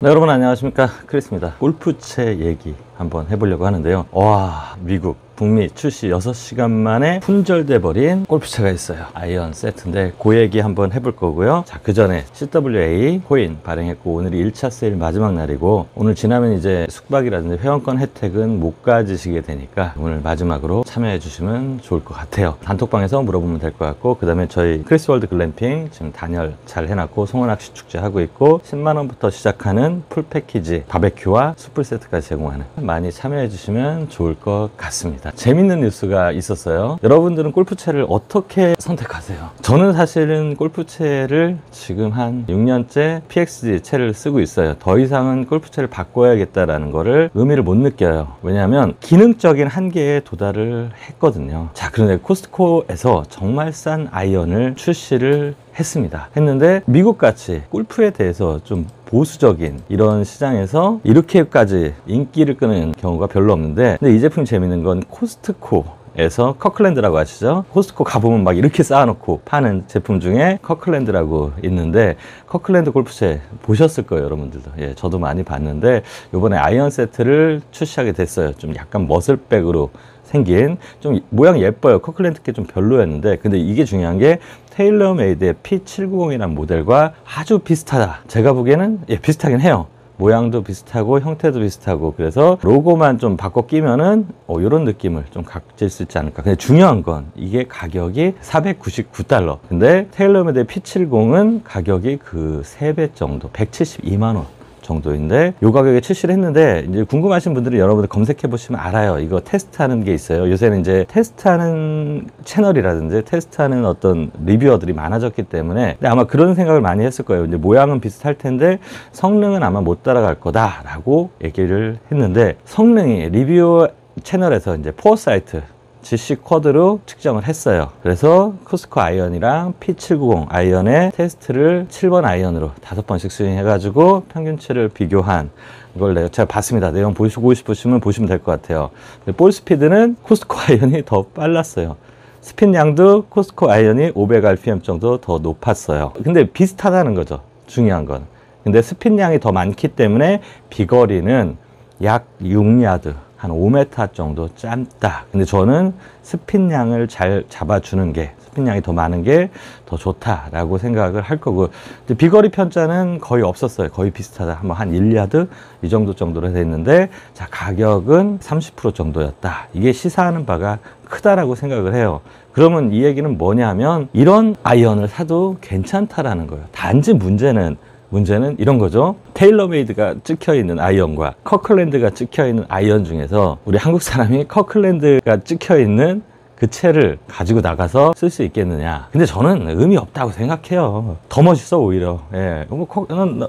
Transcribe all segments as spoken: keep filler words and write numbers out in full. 네, 여러분 안녕하십니까, 크리스입니다. 골프채 얘기 한번 해보려고 하는데요. 와, 미국 북미 출시 여섯 시간 만에 품절돼 버린 골프채가 있어요. 아이언 세트인데 그 얘기 한번 해볼 거고요. 자, 그 전에 씨더블유에이 코인 발행했고 오늘이 일 차 세일 마지막 날이고, 오늘 지나면 이제 숙박이라든지 회원권 혜택은 못 가지시게 되니까 오늘 마지막으로 참여해 주시면 좋을 것 같아요. 단톡방에서 물어보면 될 것 같고, 그 다음에 저희 크리스월드 글램핑 지금 단열 잘 해놨고 송어낚시 축제 하고 있고, 십만 원부터 시작하는 풀패키지 바베큐와 숯불 세트까지 제공하는, 많이 참여해 주시면 좋을 것 같습니다. 재밌는 뉴스가 있었어요. 여러분들은 골프채를 어떻게 선택하세요? 저는 사실은 골프채를 지금 한 육 년째 피엑스지 채를 쓰고 있어요. 더 이상은 골프채를 바꿔야겠다라는 거를 의미를 못 느껴요. 왜냐하면 기능적인 한계에 도달을 했거든요. 자, 그런데 코스트코에서 정말 싼 아이언을 출시를 했습니다. 했는데 미국같이 골프에 대해서 좀 보수적인 이런 시장에서 이렇게까지 인기를 끄는 경우가 별로 없는데, 근데 이 제품이 재밌는 건 코스트코 에서 커클랜드라고 아시죠? 코스트코 가보면 막 이렇게 쌓아놓고 파는 제품 중에 커클랜드라고 있는데, 커클랜드 골프채 보셨을 거예요, 여러분들도. 예, 저도 많이 봤는데 이번에 아이언 세트를 출시하게 됐어요. 좀 약간 머슬백으로 생긴, 좀 모양 예뻐요. 커클랜드 게 좀 별로였는데, 근데 이게 중요한 게 테일러 메이드의 피 칠백구십이라는 모델과 아주 비슷하다. 제가 보기에는 예, 비슷하긴 해요. 모양도 비슷하고 형태도 비슷하고, 그래서 로고만 좀 바꿔 끼면은 어, 이런 느낌을 좀 가질 수 있지 않을까. 근데 중요한 건 이게 가격이 사백구십구 달러, 근데 테일러메드 피 칠십은 가격이 그 세 배 정도, 백칠십이만 원 정도인데 이 가격에 출시를 했는데, 이제 궁금하신 분들은 여러분들 검색해 보시면 알아요. 이거 테스트하는 게 있어요. 요새는 이제 테스트하는 채널이라든지 테스트하는 어떤 리뷰어들이 많아졌기 때문에, 근데 아마 그런 생각을 많이 했을 거예요. 이제 모양은 비슷할 텐데 성능은 아마 못 따라갈 거다라고 얘기를 했는데, 성능이 리뷰어 채널에서 이제 포사이트 지씨 쿼드로 측정을 했어요. 그래서 코스트코 아이언이랑 피 칠백구십 아이언의 테스트를 칠 번 아이언으로 다섯 번씩 스윙해가지고 평균치를 비교한 이걸 내가 제가 봤습니다. 내용 보시고 싶으시면 보시면 될 것 같아요. 볼 스피드는 코스트코 아이언이 더 빨랐어요. 스핀 양도 코스트코 아이언이 오백 알피엠 정도 더 높았어요. 근데 비슷하다는 거죠, 중요한 건. 근데 스핀 양이 더 많기 때문에 비거리는 약 육 야드, 한 오 미터 정도 짧다. 근데 저는 스핀 양을 잘 잡아주는 게, 스핀 양이 더 많은 게 더 좋다라고 생각을 할 거고, 근데 비거리 편차는 거의 없었어요. 거의 비슷하다. 한 일 야드 이 정도 정도로 됐는데, 자, 가격은 삼십 퍼센트 정도였다. 이게 시사하는 바가 크다라고 생각을 해요. 그러면 이 얘기는 뭐냐면 이런 아이언을 사도 괜찮다라는 거예요. 단지 문제는 문제는 이런 거죠. 테일러메이드가 찍혀있는 아이언과 커클랜드가 찍혀있는 아이언 중에서 우리 한국 사람이 커클랜드가 찍혀있는 그 채를 가지고 나가서 쓸 수 있겠느냐. 근데 저는 의미 없다고 생각해요. 더 멋있어 오히려. 예,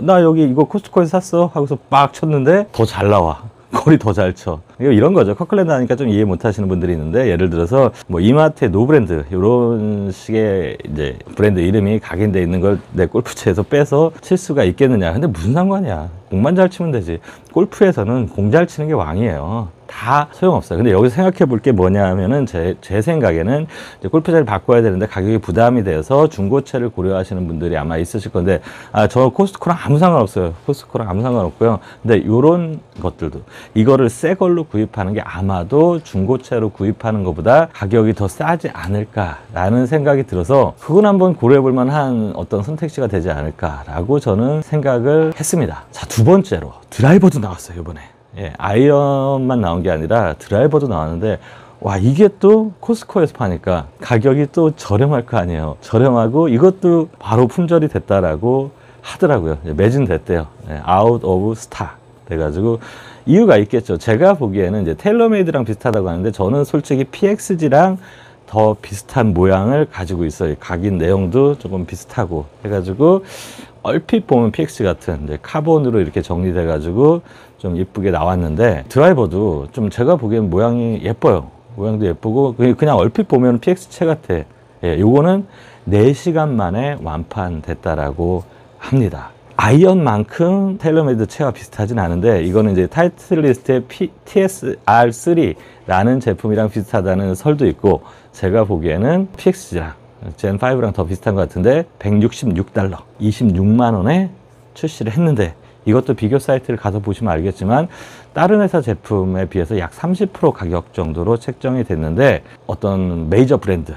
나 여기 이거 코스트코에서 샀어 하고서 빡 쳤는데 더 잘 나와. 거리 더 잘 쳐. 이런 거죠. 커클랜드 하니까 좀 이해 못 하시는 분들이 있는데, 예를 들어서 뭐 이마트의 노브랜드 이런 식의 이제 브랜드 이름이 각인되어 있는 걸 내 골프채에서 빼서 칠 수가 있겠느냐. 근데 무슨 상관이야. 공만 잘 치면 되지. 골프에서는 공 잘 치는 게 왕이에요. 다 소용없어요. 근데 여기서 생각해 볼 게 뭐냐 하면은, 제, 제 생각에는 이제 골프채를 바꿔야 되는데 가격이 부담이 되어서 중고채를 고려하시는 분들이 아마 있으실 건데, 아, 저 코스트코랑 아무 상관없어요. 코스트코랑 아무 상관없고요. 근데 요런 것들도 이거를 새 걸로 구입하는 게 아마도 중고채로 구입하는 것보다 가격이 더 싸지 않을까라는 생각이 들어서, 그건 한번 고려해 볼 만한 어떤 선택지가 되지 않을까라고 저는 생각을 했습니다. 자, 두 번째로 드라이버도 나왔어요, 이번에. 예, 아이언만 나온 게 아니라 드라이버도 나왔는데, 와, 이게 또 코스트코에서 파니까 가격이 또 저렴할 거 아니에요. 저렴하고 이것도 바로 품절이 됐다라고 하더라고요. 예, 매진됐대요. 예, 아웃 오브 스타 돼가지고. 이유가 있겠죠. 제가 보기에는 이제 테일러메이드랑 비슷하다고 하는데, 저는 솔직히 피엑스지랑 더 비슷한 모양을 가지고 있어요. 각인 내용도 조금 비슷하고 해가지고, 얼핏 보면 피엑스지 같은 이제 카본으로 이렇게 정리돼가지고 좀 예쁘게 나왔는데, 드라이버도 좀 제가 보기엔 모양이 예뻐요. 모양도 예쁘고, 그냥 얼핏 보면 피엑스지 같아. 예, 요거는 네 시간 만에 완판됐다라고 합니다. 아이언만큼 테일러메이드 채와 비슷하진 않은데, 이거는 이제 타이틀리스트의 티 에스 알 쓰리라는 제품이랑 비슷하다는 설도 있고, 제가 보기에는 피엑스지랑 젠 파이브랑 더 비슷한 것 같은데, 백육십육 달러, 이십육만 원에 출시를 했는데 이것도 비교 사이트를 가서 보시면 알겠지만 다른 회사 제품에 비해서 약 삼십 퍼센트 가격 정도로 책정이 됐는데, 어떤 메이저 브랜드,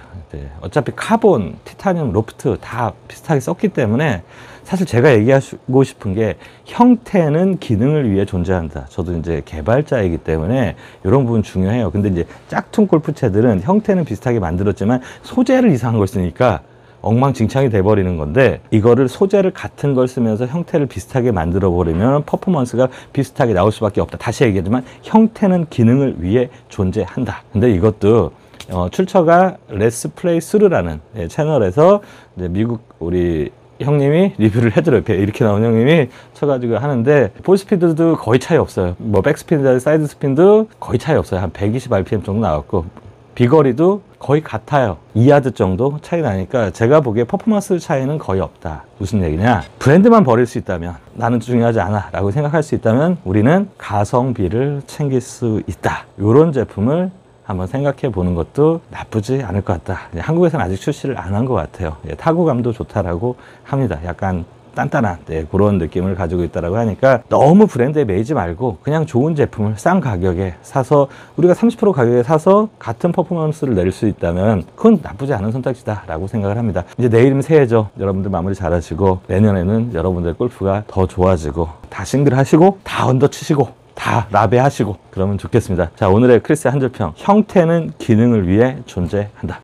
어차피 카본, 티타늄, 로프트 다 비슷하게 썼기 때문에 사실 제가 얘기하고 싶은 게 형태는 기능을 위해 존재한다. 저도 이제 개발자이기 때문에 이런 부분 중요해요. 근데 이제 짝퉁 골프채들은 형태는 비슷하게 만들었지만 소재를 이상한 걸 쓰니까 엉망진창이 돼버리는 건데, 이거를 소재를 같은 걸 쓰면서 형태를 비슷하게 만들어 버리면 퍼포먼스가 비슷하게 나올 수밖에 없다. 다시 얘기하지만 형태는 기능을 위해 존재한다. 근데 이것도 어, 출처가 Let's Play thr라는 예, 채널에서 이제 미국 우리 형님이 리뷰를 해드려요. 이렇게 나온 형님이 쳐가지고 하는데 볼스피드도 거의 차이 없어요. 뭐 백스핀이나 사이드스핀도 거의 차이 없어요. 한 백이십 알피엠 정도 나왔고 비거리도 거의 같아요. 이 야드 정도 차이 나니까 제가 보기에 퍼포먼스 차이는 거의 없다. 무슨 얘기냐, 브랜드만 버릴 수 있다면, 나는 중요하지 않아 라고 생각할 수 있다면 우리는 가성비를 챙길 수 있다. 이런 제품을 한번 생각해 보는 것도 나쁘지 않을 것 같다. 한국에서는 아직 출시를 안 한 것 같아요. 예, 타구감도 좋다라고 합니다. 약간 단단한 네, 그런 느낌을 가지고 있다고 하니까 너무 브랜드에 매이지 말고 그냥 좋은 제품을 싼 가격에 사서, 우리가 삼십 퍼센트 가격에 사서 같은 퍼포먼스를 낼 수 있다면 그건 나쁘지 않은 선택지다 라고 생각을 합니다. 이제 내일이면 새해죠. 여러분들 마무리 잘 하시고 내년에는 여러분들 골프가 더 좋아지고 다 싱글 하시고 다 언더 치시고 다 라베 하시고 그러면 좋겠습니다. 자, 오늘의 크리스 한줄평, 형태는 기능을 위해 존재한다.